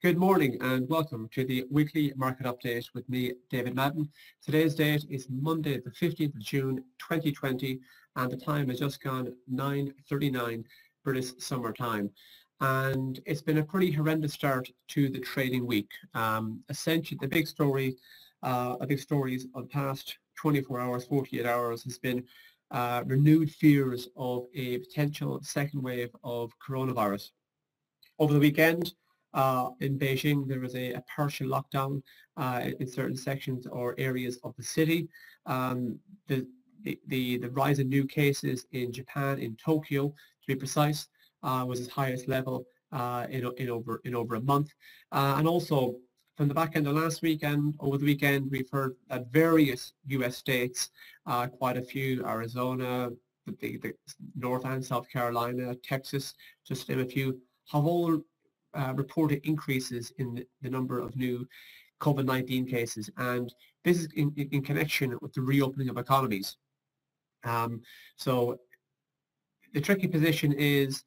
Good morning and welcome to the weekly market update with me, David Madden. Today's date is Monday the 15th of June 2020 and the time has just gone 9:39 British summer time. And it's been a pretty horrendous start to the trading week. Essentially the big stories of the past 24 hours, 48 hours has been renewed fears of a potential second wave of coronavirus. Over the weekend, in Beijing, there was a partial lockdown in certain sections or areas of the city. The rise in new cases in Japan, in Tokyo, to be precise, was its highest level in over a month. And also, from the back end of last weekend, over the weekend, we've heard that various U.S. states, quite a few, Arizona, the North and South Carolina, Texas, just to name a few, have all reported increases in the number of new COVID-19 cases, and this is in connection with the reopening of economies. So the tricky position is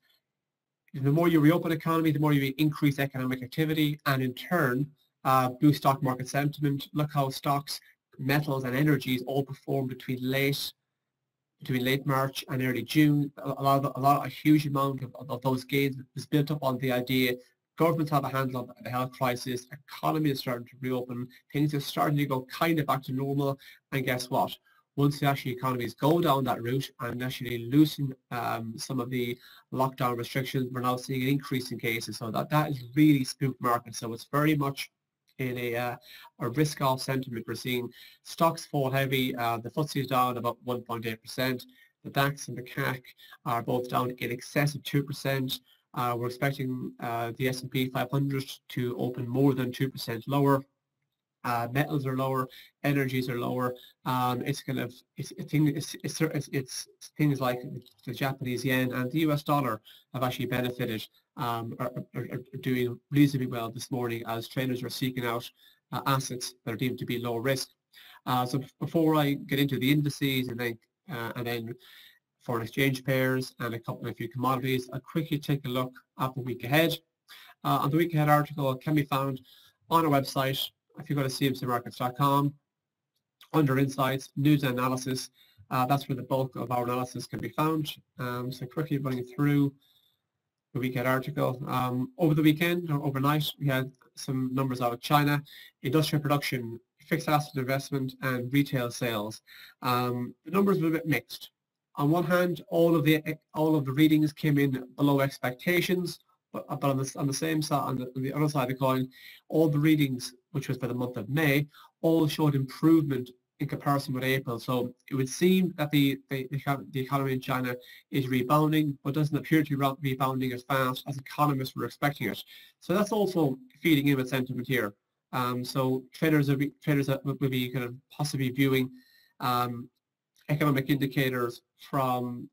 the more you reopen economy, the more you increase economic activity and in turn boost stock market sentiment. Look how stocks, metals and energies all performed between late March and early June. A huge amount of those gains was built up on the idea governments have a handle on the health crisis, economy is starting to reopen, things are starting to go kind of back to normal, and guess what? Once the actual economies go down that route and actually loosen some of the lockdown restrictions, we're now seeing an increase in cases. So that is really spooked markets. So it's very much in a risk-off sentiment. We're seeing stocks fall heavy. The FTSE is down about 1.8%. The DAX and the CAC are both down in excess of 2%. We're expecting the S&P 500 to open more than 2% lower. Metals are lower, energies are lower. It's things like the Japanese yen and the US dollar have actually benefited, are doing reasonably well this morning as traders are seeking out assets that are deemed to be low risk. So before I get into the indices and then foreign exchange pairs and a few commodities, I'll quickly take a look at the week ahead. And the week ahead article can be found on our website. If you go to cmcmarkets.com, under Insights, News and Analysis, that's where the bulk of our analysis can be found. So quickly running through the weekend article. Over the weekend, or overnight, we had some numbers out of China, industrial production, fixed asset investment, and retail sales. The numbers were a bit mixed. On one hand, all of the readings came in below expectations, but on the other side of the coin, all the readings, which was for the month of May, all showed improvement in comparison with April. So it would seem that the economy in China is rebounding, but doesn't appear to be rebounding as fast as economists were expecting it. So that's also feeding in with sentiment here. So traders will be kind of possibly viewing economic indicators from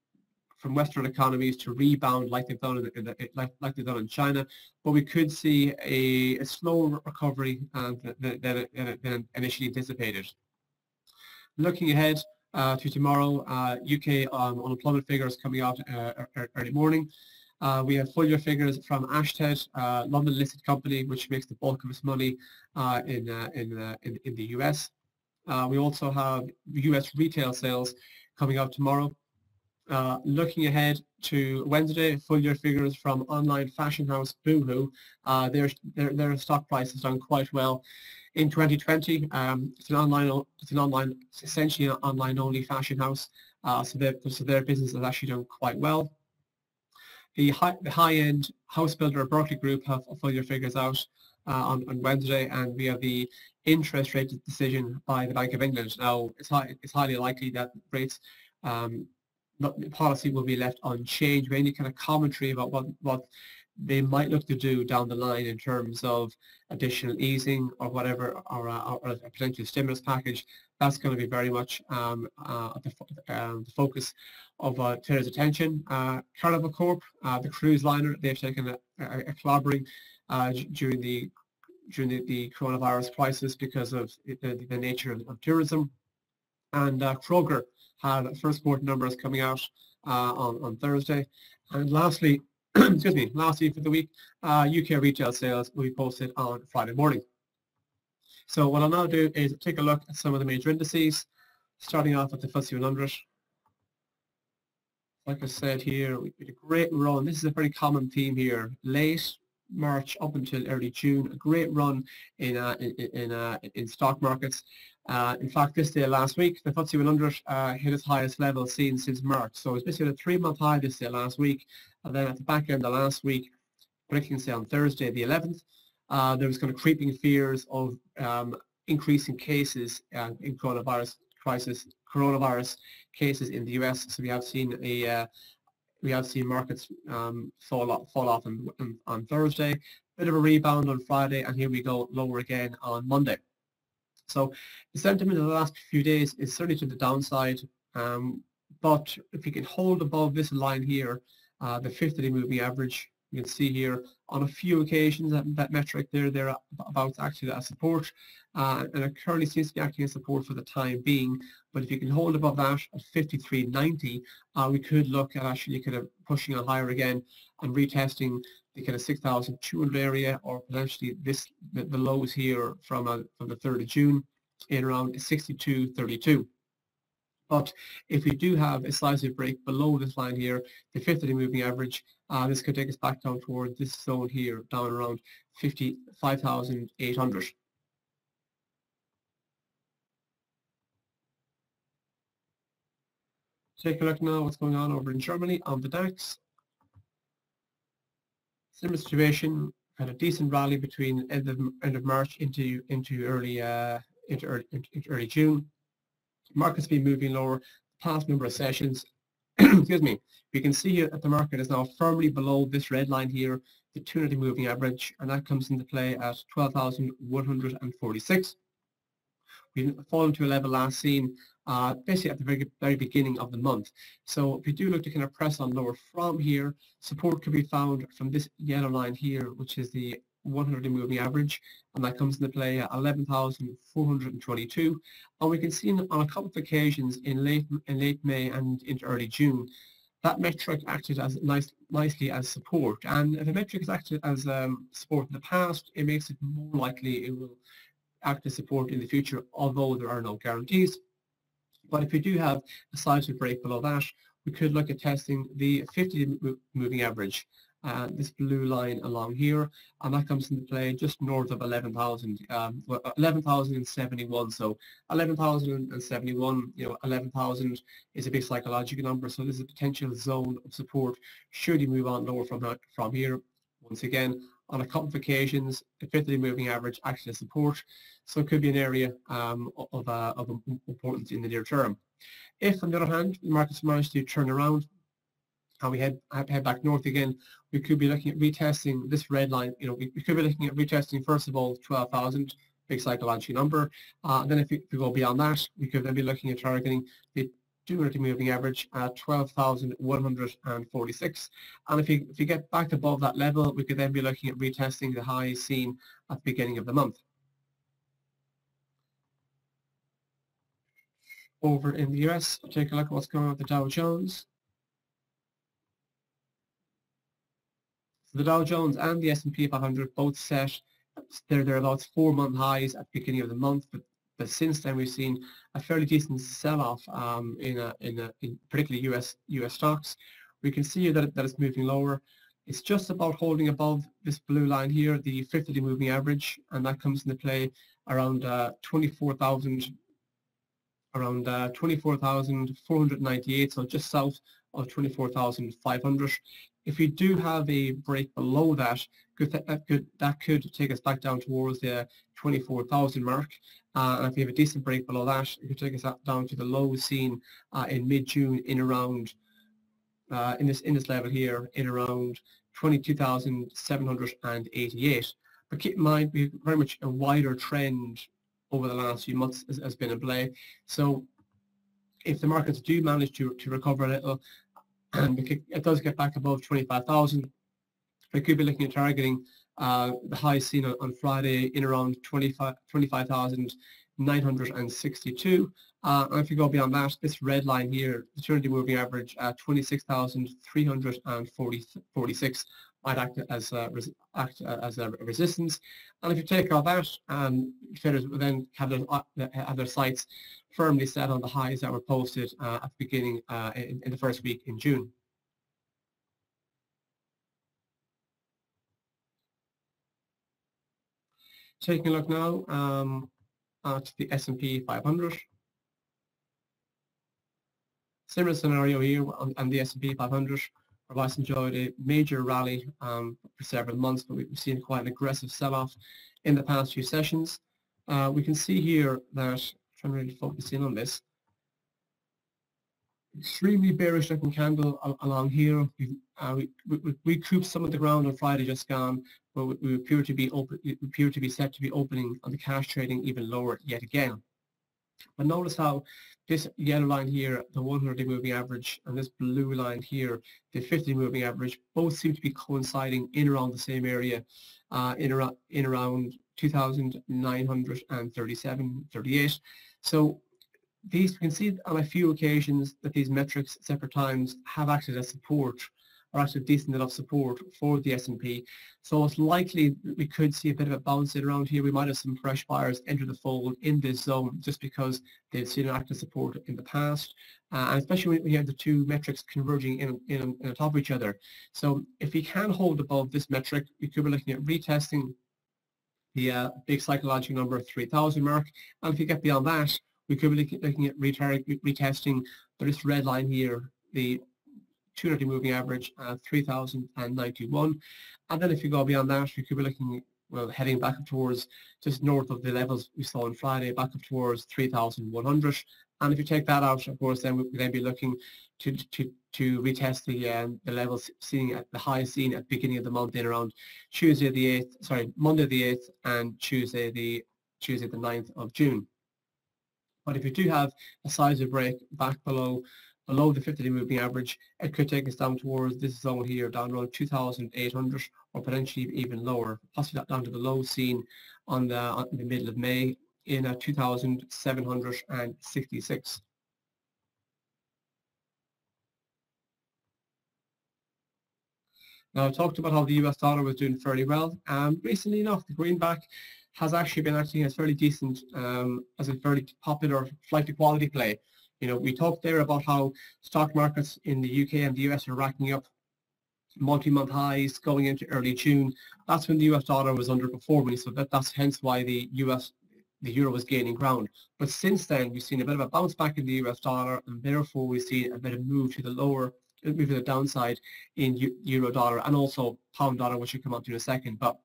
Western economies to rebound like they've done in China, but we could see a slower recovery than initially anticipated. Looking ahead to tomorrow, UK unemployment figures coming out early morning. We have full year figures from Ashtead, London listed company, which makes the bulk of its money in the US. We also have US retail sales coming out tomorrow. Looking ahead to Wednesday, full year figures from online fashion house Boohoo. Their stock price has done quite well in 2020. It's essentially an online only fashion house. So their business has actually done quite well. The high end house builder Berkeley Group have full year figures out on Wednesday, and we have the interest rate decision by the Bank of England. Now it's highly likely that rates. Policy will be left unchanged. Any kind of commentary about what they might look to do down the line in terms of additional easing or whatever, or a potential stimulus package, that's going to be very much the focus of traders' attention. Carnival Corp, the cruise liner, they've taken a clobbering during the coronavirus crisis because of the nature of tourism, and Kroger had first quarter numbers coming out on Thursday. And lastly, excuse me, lastly for the week, UK retail sales will be posted on Friday morning. So what I'll now do is take a look at some of the major indices, starting off with the FTSE 100. Like I said here, we did a great run. This is a very common theme here. Late March up until early June, a great run in stock markets. In fact, this day last week, the FTSE 100 hit its highest level seen since March. So it's basically a 3-month high this day last week. And then at the back end of last week, predicting say on Thursday the 11th, there was kind of creeping fears of increasing cases in coronavirus cases in the US. So we have seen markets fall off on Thursday, bit of a rebound on Friday, and here we go lower again on Monday. So the sentiment of the last few days is certainly to the downside, but if you can hold above this line here, the 50-day moving average, you can see here on a few occasions that metric there, they're about actually as support, and it currently seems to be acting as support for the time being. But if you can hold above that at 53.90, we could look at actually kind of pushing on higher again and retesting the kind of 6,200 area, or potentially the lows here from the 3rd of June in around 62.32. But if we do have a slight break below this line here, the 50-day moving average, this could take us back down toward this zone here, down around 55,800. Take a look now what's going on over in Germany on the DAX. Similar situation, had a decent rally between end of March into early June. Market's been moving lower the past number of sessions. Excuse me. We can see here that the market is now firmly below this red line here, the 200-day moving average, and that comes into play at 12,146. We've fallen to a level last seen basically at the very beginning of the month. So if we do look to kind of press on lower from here, support could be found from this yellow line here, which is the 100-day moving average, and that comes into play at 11,422. And we can see on a couple of occasions in late May and into early June, that metric acted as nicely as support. And if a metric has acted as support in the past, it makes it more likely it will act as support in the future, although there are no guarantees. But if we do have a slight break below that, we could look at testing the 50-day moving average. This blue line along here, and that comes into play just north of 11,000, 11,071. So 11,071, you know, 11,000 is a big psychological number. So this is a potential zone of support should you move on lower from here. Once again, on a couple of occasions, the 50-day moving average actually support, so it could be an area of importance in the near term. If, on the other hand, the markets manage to turn around and we head back north again, we could be looking at retesting this red line. You know, we could be looking at retesting, first of all, 12,000, big psychological number. And then if we go beyond that, we could then be looking at targeting the 200-day moving average at 12,146. And if you get back above that level, we could then be looking at retesting the high seen at the beginning of the month. Over in the US, take a look at what's going on with the Dow Jones. The Dow Jones and the S&P 500 both set thereabouts 4-month highs at the beginning of the month, but since then we've seen a fairly decent sell-off in particularly US stocks. We can see that it's moving lower. It's just about holding above this blue line here, the 50-day moving average, and that comes into play around 24,498, so just south of 24,500. If we do have a break below that, that could take us back down towards the 24,000 mark. And if we have a decent break below that, it could take us down to the low seen in mid-June in around in this level here in around 22,788. But keep in mind, we have very much a wider trend over the last few months has been in play. So if the markets do manage to recover a little, and it does get back above 25,000, we could be looking at targeting the high seen on Friday in around 25,000 962. And if you go beyond that, this red line here, the 200 moving average at 26,346 might act as a resistance. And if you take all that, traders will then have their sights firmly set on the highs that were posted at the beginning in the first week in June. Taking a look now at the S&P 500. Similar scenario here on the S&P 500. We've also enjoyed a major rally for several months, but we've seen quite an aggressive sell-off in the past few sessions. We can see here that, I'm trying to really focus in on this, extremely bearish looking candle along here. We recouped some of the ground on Friday just gone, but we appear to be set to be opening on the cash trading even lower yet again. But notice how this yellow line here, the 100-day moving average, and this blue line here, the 50-day moving average, both seem to be coinciding in around the same area, in around 2,937.38. So these, we can see on a few occasions that these metrics at separate times have acted as support, or actually decent enough support for the S&P. So it's likely we could see a bit of a bounce in around here. We might have some fresh buyers enter the fold in this zone just because they've seen active support in the past. And especially when we have the two metrics converging in on top of each other. So if we can hold above this metric, we could be looking at retesting the big psychological number 3,000 mark. And if you get beyond that, we could be looking at retesting this red line here, the 200 moving average at 3,091, and then if you go beyond that, we could be looking, well, heading back up towards just north of the levels we saw on Friday, back up towards 3,100. And if you take that out, of course, then we would then be looking to retest the levels seen at the highs seen at the beginning of the month in around Monday the 8th and Tuesday the 9th of June. But if you do have a sizable break back below the 50-day moving average, it could take us down towards this zone here, down around 2,800, or potentially even lower, possibly down to the low seen on the middle of May in 2,766. Now, I talked about how the US dollar was doing fairly well, and recently enough, the greenback has actually been acting as fairly decent, as a fairly popular flight to quality play. You know, we talked there about how stock markets in the UK and the US are racking up multi-month highs going into early June. That's when the US dollar was underperforming, so that's hence why the euro was gaining ground. But since then, we've seen a bit of a bounce back in the US dollar, and therefore we've seen a bit of move to the downside in euro dollar and also pound dollar, which we'll come on to in a second. But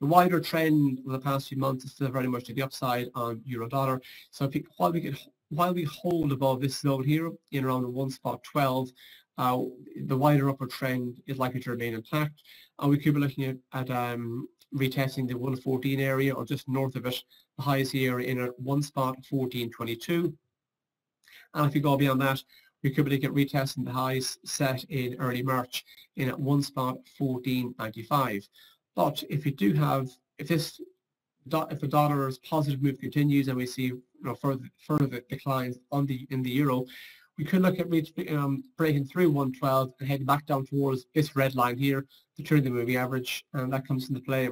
the wider trend of the past few months is still very much to the upside on euro dollar. So if while we hold above this zone here in around 1.12, the wider upper trend is likely to remain intact, and we could be looking at retesting the 1.14 area or just north of it. The highs here in at 1.1422, and if you go beyond that, we could be looking at retesting the highs set in early March in at 1.1495. But if the dollar's positive move continues and we see, you know, further declines in the euro, we could look at breaking through 1.12 and heading back down towards this red line here, the 200-day moving average, and that comes into play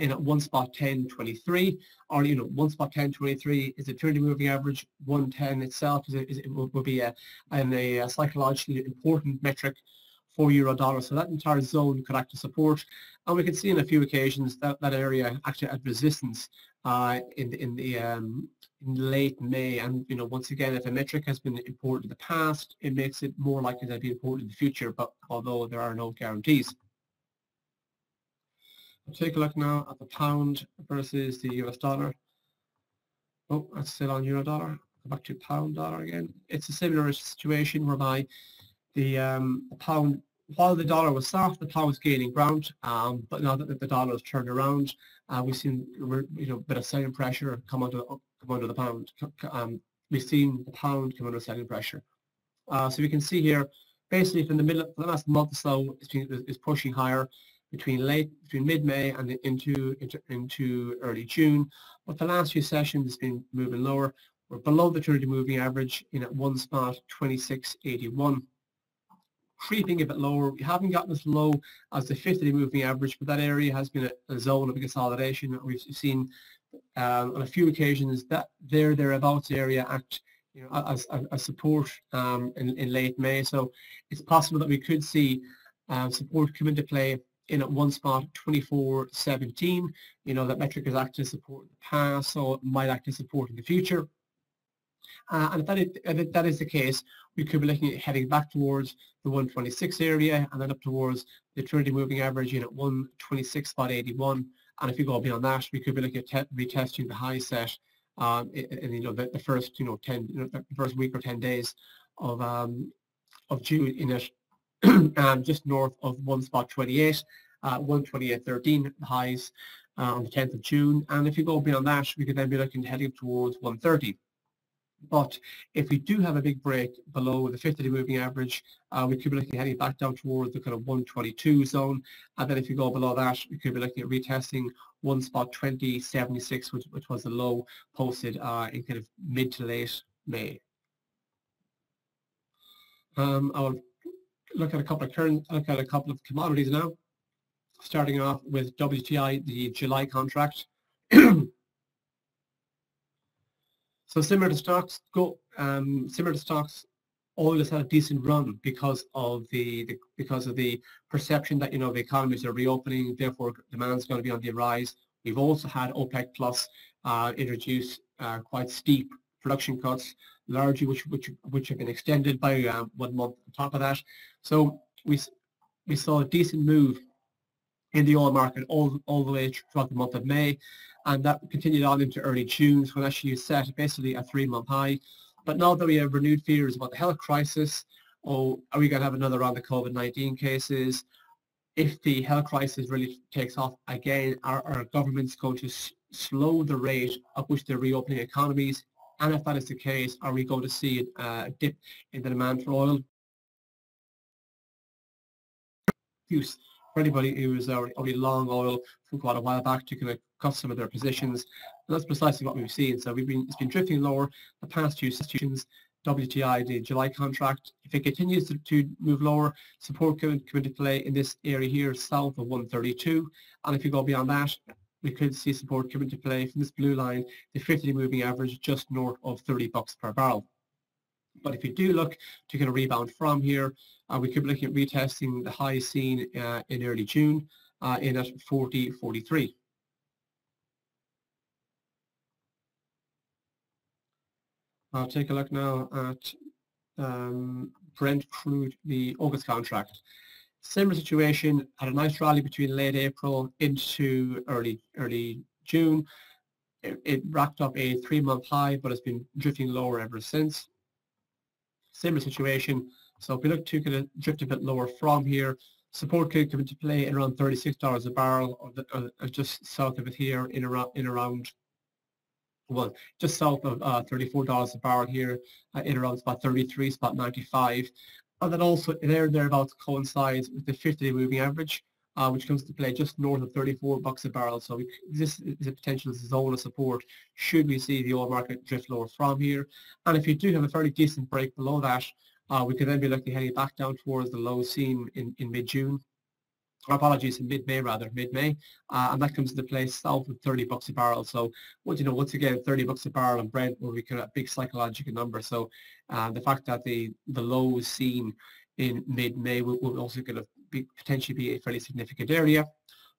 in at 1.1023, or, you know, 1.1023 is the 200-day moving average. 110 itself will be a psychologically important metric for euro dollar, so that entire zone could act as support, and we can see in a few occasions that area actually had resistance in late May. And, you know, once again, if a metric has been important in the past, it makes it more likely to be important in the future. But although there are no guarantees, I'll take a look now at the pound versus the US dollar. Oh, that's still on euro dollar. Go back to pound dollar again. It's a similar situation whereby the pound, while the dollar was soft, the pound was gaining ground. But now that the dollar has turned around, we've seen, you know, a bit of selling pressure come under the pound. We've seen the pound come under selling pressure. So we can see here, basically from the middle, for the last month or so, it's pushing higher. between mid-May and into early June. But the last few sessions it's been moving lower. We're below the 30 moving average in at one spot, 26.81. Creeping a bit lower. We haven't gotten as low as the 50 moving average, but that area has been a zone of consolidation. We've seen on a few occasions that thereabouts area act, you know, as support in late May. So it's possible that we could see support come into play in at one spot, 24.17. You know, that metric has acted as support in the past, so it might act as support in the future. And if that is the case, we could be looking at heading back towards the 126 area and then up towards the 30 moving average in at 126.81. And if you go beyond that, we could be looking at retesting the high set in you know, the first, you know, 10, you know, the first week or 10 days of June in it, just north of 1.28, 128.13 highs on the 10th of June. And if you go beyond that, we could then be looking heading up towards 130. But if we do have a big break below the 50-day moving average, we could be looking at heading back down towards the kind of 122 zone. And then if you go below that, we could be looking at retesting 1.2076, which was the low posted in kind of mid to late May. I'll look at a couple of commodities now. Starting off with WTI, the July contract. So similar to stocks, oil has had a decent run because of the perception that, you know, the economies are reopening, therefore demand's going to be on the rise. We've also had OPEC Plus introduce quite steep production cuts, largely which have been extended by 1 month on top of that. So we saw a decent move in the oil market all the way throughout the month of May, and that continued on into early June, when actually you set basically a 3-month high. But now that we have renewed fears about the health crisis, oh, are we going to have another round of COVID-19 cases? If the health crisis really takes off again, are governments going to slow the rate at which they're reopening economies? And if that is the case, are we going to see a dip in the demand for oil? Excuse for anybody who is already long oil from quite a while back to kind of cut some of their positions. And that's precisely what we've seen. So it's been drifting lower the past few sessions. WTI, the July contract, if it continues to move lower, support could come into play in this area here, south of 132. And if you go beyond that, we could see support come into play from this blue line, the 50-day moving average, just north of $30 per barrel. But if you do look to kind of rebound from here, we could be looking at retesting the high seen in early June in at 40.43. I'll take a look now at Brent crude, the August contract. Similar situation, had a nice rally between late April into early June. It racked up a 3-month high, but it's been drifting lower ever since. Similar situation. So if we look to kind of drift a bit lower from here, support could come into play at around $36 a barrel, or just south of it here just south of $34 a barrel here in around about 33.95. And that also thereabouts coincides with the 50-day moving average, which comes to play just north of $34 a barrel. So this is a potential zone of support should we see the oil market drift lower from here. And if you do have a fairly decent break below that, we could then be looking heading back down towards the low seen in mid-June. Our apologies, mid-May, and that comes into place south of $30 a barrel. So, you know, once again, $30 a barrel on Brent will be kind of a big psychological number. So, the fact that the low seen in mid-May will also kind of potentially be a fairly significant area.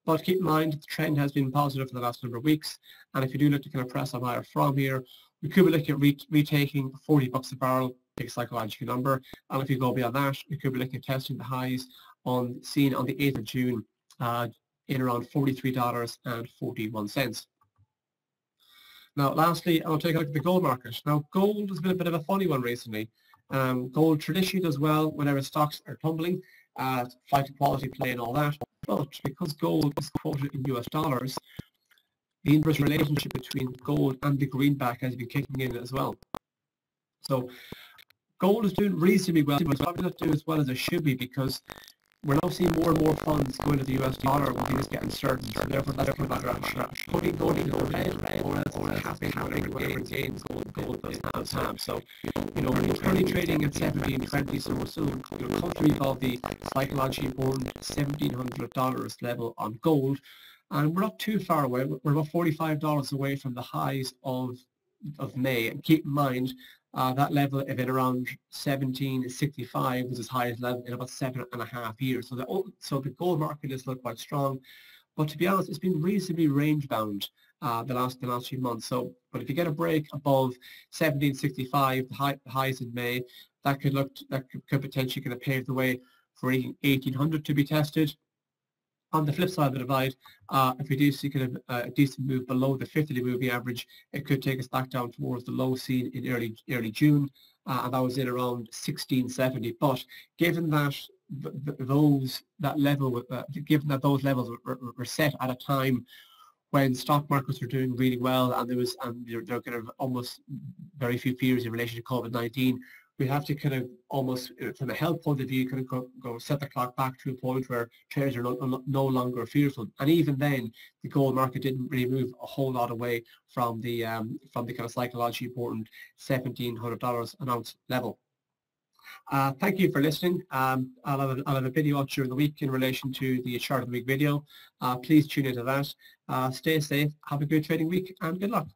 But keep in mind, the trend has been positive for the last number of weeks, and if you do look to kind of press on higher from here, we could be looking at retaking $40 a barrel, big psychological number, and if you go beyond that, we could be looking at testing the highs seen on the 8th of June in around $43.41. Now, lastly, I'll take a look at the gold market. Now, gold has been a bit of a funny one recently. Gold traditionally does well whenever stocks are tumbling, flight to quality play and all that. But because gold is quoted in US dollars, the inverse relationship between gold and the greenback has been kicking in as well. So gold is doing reasonably well, but it's probably not doing as well as it should be because we're now seeing more and more funds going to the US dollar when things get uncertain, so therefore that's kind of a putting gold in red or else happy having gains gold does not have. So you know, when you're currently trading at 1720, so we're still comfortably above the psychologically important $1,700 level on gold, and we're not too far away. We're about $45 away from the highs of May, and keep in mind that level of it around 1765 was its highest level in about 7.5 years. So the gold market has looked quite strong, but to be honest, it's been reasonably range bound the last few months. So, but if you get a break above 1765, the highs in May, that could potentially kind of pave the way for 1800 to be tested. On the flip side of the divide, if we do see kind of a decent move below the 50-day moving average, it could take us back down towards the low seen in early June, and that was in around 1670. But given that those levels were set at a time when stock markets were doing really well, and there were kind of almost very few fears in relation to COVID-19. We have to kind of almost, from a health point of view, kind of go set the clock back to a point where traders are no longer fearful. And even then, the gold market didn't really move a whole lot away from the kind of psychologically important $1,700 an ounce level. Thank you for listening. I'll have a video out during the week in relation to the Chart of the Week video. Please tune into that. Stay safe, have a good trading week, and good luck.